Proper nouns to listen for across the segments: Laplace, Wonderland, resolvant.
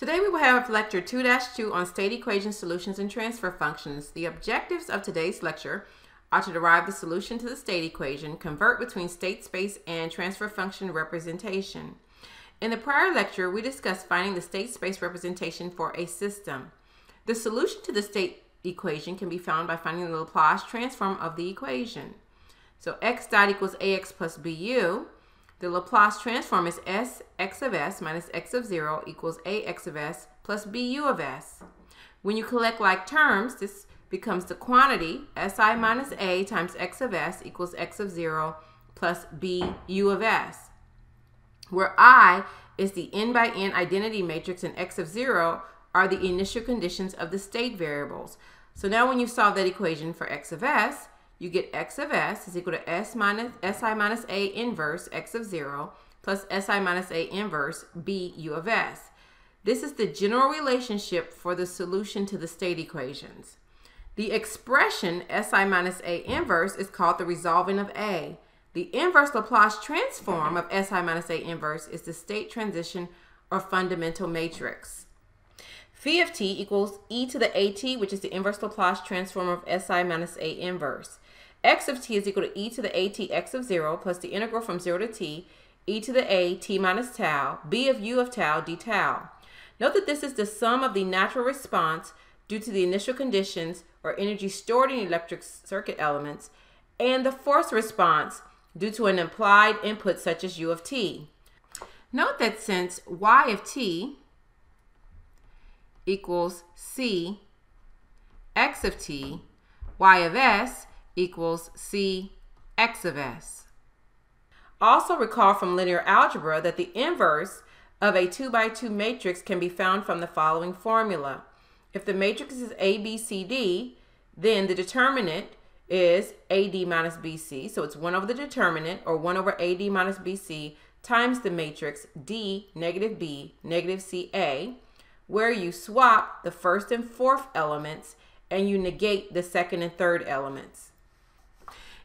Today we will have lecture 2-2 on state equation solutions and transfer functions. The objectives of today's lecture are to derive the solution to the state equation, convert between state space and transfer function representation. In the prior lecture, we discussed finding the state space representation for a system. The solution to the state equation can be found by finding the Laplace transform of the equation. So x dot equals ax plus bu. The Laplace transform is s x of s minus x of 0 equals ax of s plus bu of s. When you collect like terms, this becomes the quantity si minus a times x of s equals x of 0 plus bu of s, where I is the n by n identity matrix and x of 0 are the initial conditions of the state variables. So now when you solve that equation for x of s, you get x of s is equal to si minus a inverse x of 0 plus si minus a inverse bu of s. This is the general relationship for the solution to the state equations. The expression si minus a inverse is called the resolvant of a. The inverse Laplace transform of si minus a inverse is the state transition or fundamental matrix. Phi of t equals e to the at, which is the inverse Laplace transform of si minus a inverse. X of t is equal to e to the at x of 0 plus the integral from 0 to t e to the a t minus tau b of u of tau d tau. Note that this is the sum of the natural response due to the initial conditions or energy stored in electric circuit elements and the force response due to an implied input such as u of t. Note that since y of t equals c x of t, y of s equals c x of s. Also recall from linear algebra that the inverse of a 2 by 2 matrix can be found from the following formula. If the matrix is A, B, C, D, then the determinant is AD minus BC, so it's 1 over the determinant, or 1 over AD minus BC times the matrix D, negative B, negative CA, where you swap the first and fourth elements and you negate the second and third elements.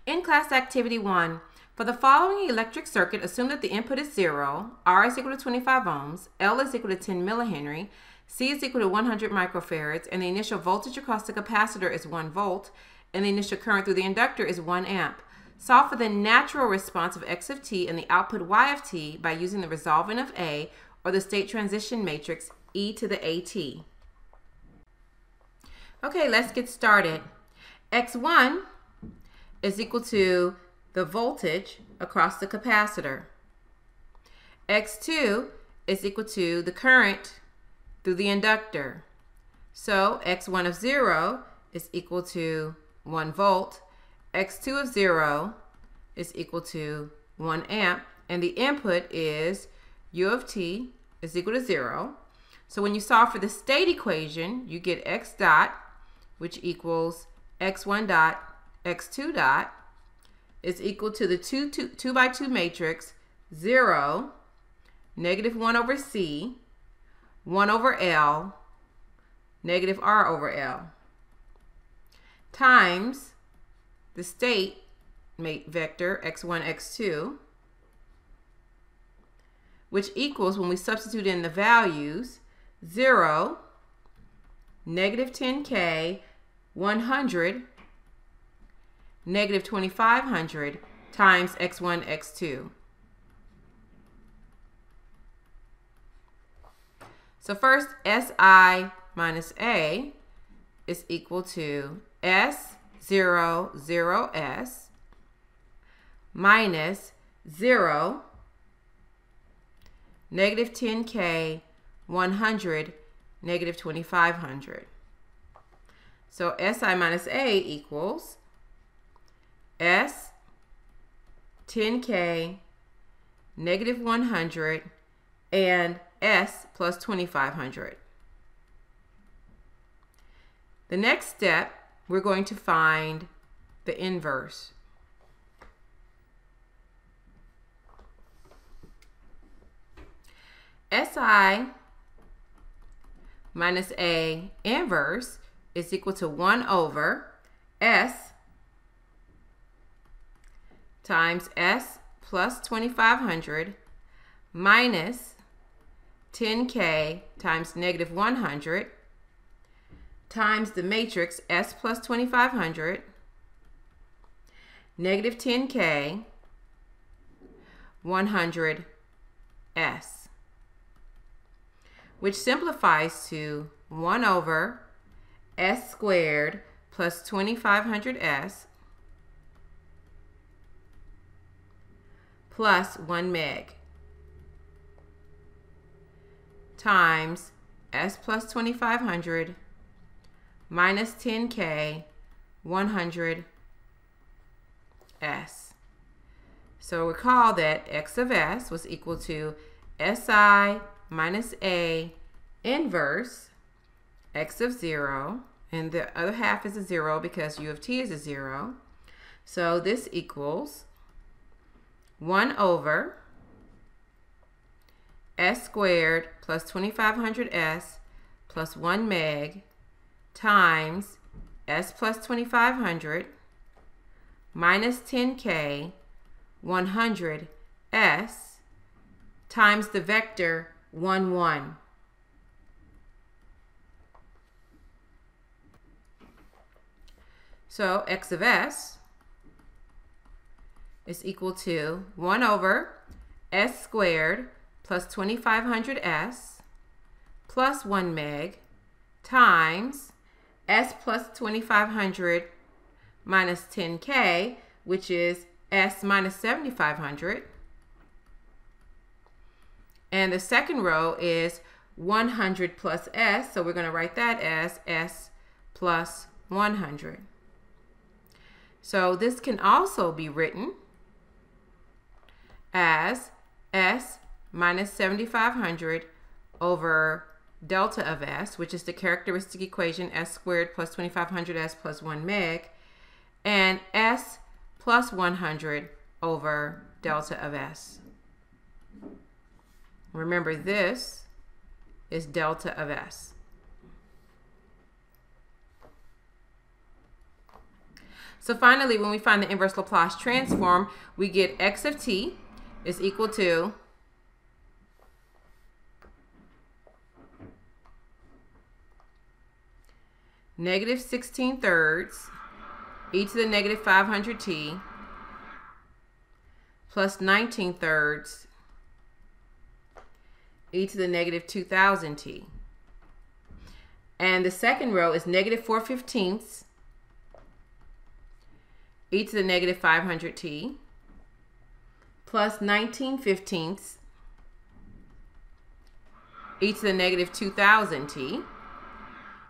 In class activity 1, for the following electric circuit, assume that the input is 0, R is equal to 25 ohms, L is equal to 10 millihenry, C is equal to 100 microfarads, and the initial voltage across the capacitor is 1 volt, and the initial current through the inductor is 1 amp. Solve for the natural response of x of t and the output y of t by using the resolvant of A, or the state transition matrix e to the at. Okay, let's get started. X1 is equal to the voltage across the capacitor. X2 is equal to the current through the inductor. So X1 of 0 is equal to 1 volt. X2 of 0 is equal to 1 amp. And the input is U of t is equal to 0. So when you solve for the state equation, you get x dot, which equals x1 dot, x2 dot, is equal to the 2 by 2 matrix, 0, negative 1 over c, 1 over L, negative R over L, times the state vector, x1, x2, which equals, when we substitute in the values, 0, negative 10K, 100, negative 2500, times x1, x2. So first, Si minus A is equal to S, 0, 0, S, minus 0, negative 10K, 100, negative 2500. So Si minus A equals S, 10K, negative 100, and S plus 2500. The next step, we're going to find the inverse. Si minus A inverse is equal to 1 over S times S plus 2500 minus 10K times negative 100 times the matrix S plus 2,500, negative 10K, 100 S, which simplifies to 1 over S squared plus 2,500 S plus 1 meg times S plus 2,500 minus 10K, 100 S. So recall that X of S was equal to SI minus A inverse X of 0, and the other half is a 0 because U of T is a 0. So this equals 1 over S squared plus 2,500 S plus 1 meg times S plus 2,500 minus 10K, 100 S times the vector 1, 1. So X of S is equal to 1 over S squared plus 2,500 S plus 1 meg times S plus 2,500 minus 10K, which is S minus 7,500. And the second row is 100 plus S, so we're going to write that as S plus 100. So this can also be written as S minus 7,500 over delta of S, which is the characteristic equation S squared plus 2,500 S plus 1 meg, and S plus 100 over delta of S. Remember, this is delta of S. So finally, when we find the inverse Laplace transform, we get X of T is equal to negative 16/3 e to the negative 500t plus 19/3 e to the negative 2000t. And the second row is negative 4/15 e to the negative 500t plus 19/15 e to the negative 2000t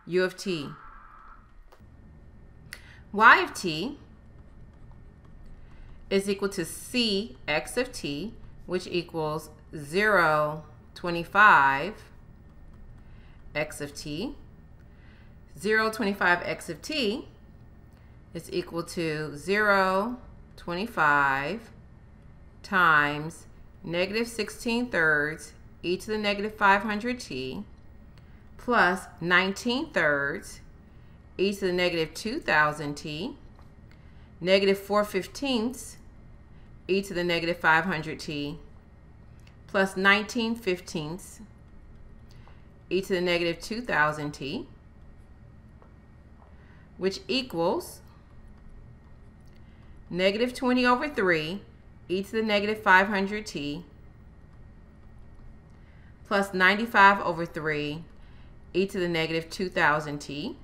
u of t. Y of t is equal to C X of t, which equals 0.25 X of t. 0.25 X of t is equal to 0.25 times negative 16/3 e to the negative 500t plus 19/3 e to the negative 2000t, negative 4/15 e to the negative 500t, plus 19/15 e to the negative 2000t, which equals negative 20 over 3 e to the negative 500t, plus 95 over 3 e to the negative 2000t,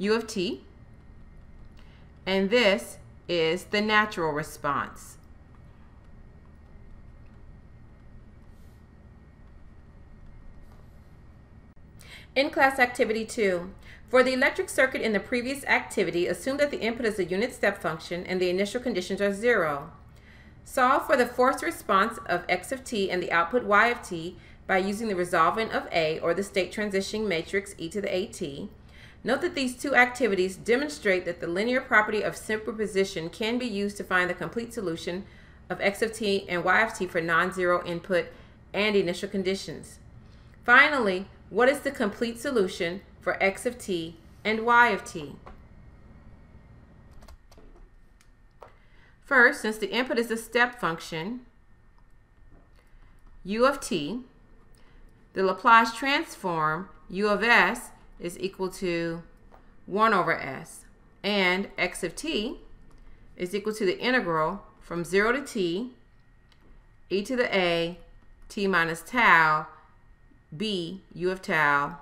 u of t, and this is the natural response. In class activity 2, for the electric circuit in the previous activity, assume that the input is a unit step function and the initial conditions are 0. Solve for the forced response of X of t and the output Y of t by using the resolvant of A, or the state transition matrix e to the AT. Note that these two activities demonstrate that the linear property of superposition can be used to find the complete solution of X of t and Y of t for non-zero input and initial conditions. Finally, what is the complete solution for X of t and Y of t? First, since the input is a step function, U of t, the Laplace transform U of s is equal to 1 over s, and x of t is equal to the integral from 0 to t, e to the a, t minus tau, b, u of tau,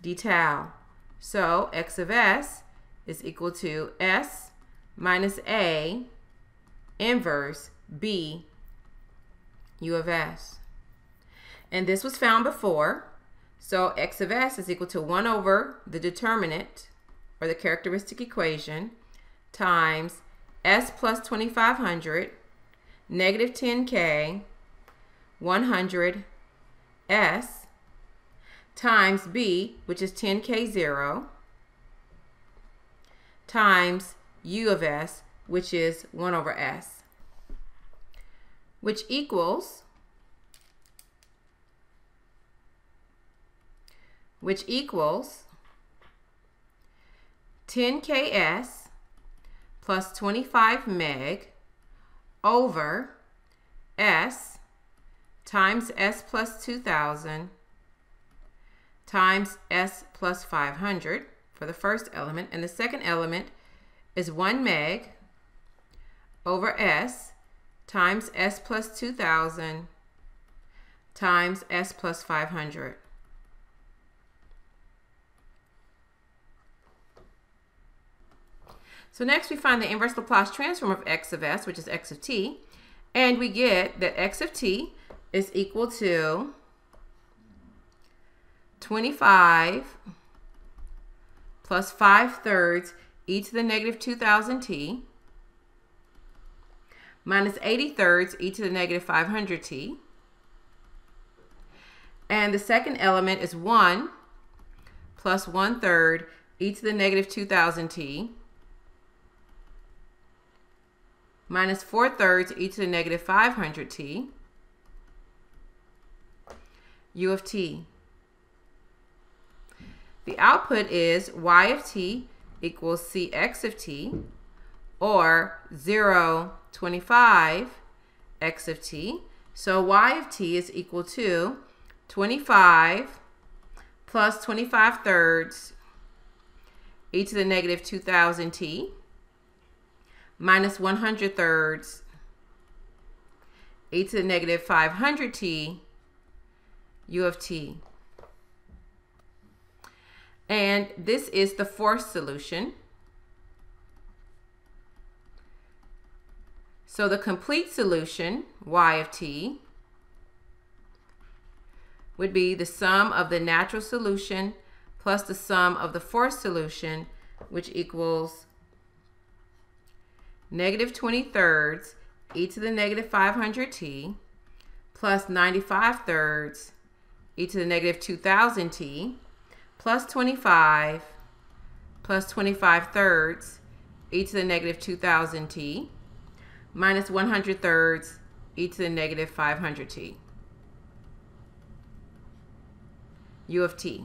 d tau. So x of s is equal to s minus a inverse b u of s. And this was found before. So x of s is equal to 1 over the determinant, or the characteristic equation, times s plus 2500, negative 10k, 100 s, times b, which is 10k0, times u of s, which is 1 over s, which equals, which equals 10ks plus 25 meg over s times s plus 2000 times s plus 500 for the first element. And the second element is 1 meg over s times s plus 2000 times s plus 500. So next we find the inverse Laplace transform of x of s, which is x of t, and we get that x of t is equal to 25 plus 5/3 e to the negative 2000t minus 80/3 e to the negative 500t. And the second element is 1 plus 1/3 e to the negative 2000t minus 4/3 e to the negative 500t, u of t. The output is y of t equals cx of t, or 0.25 x of t. So y of t is equal to 25 plus 25/3 e to the negative 2000t, minus 100/3 e to the negative 500t u of t. And this is the fourth solution. So the complete solution, y of t, would be the sum of the natural solution plus the sum of the fourth solution, which equals negative 20/3 e to the negative 500t plus 95/3 e to the negative 2000t plus 25 plus 25/3 e to the negative 2000t minus 100/3 e to the negative 500t, u of t.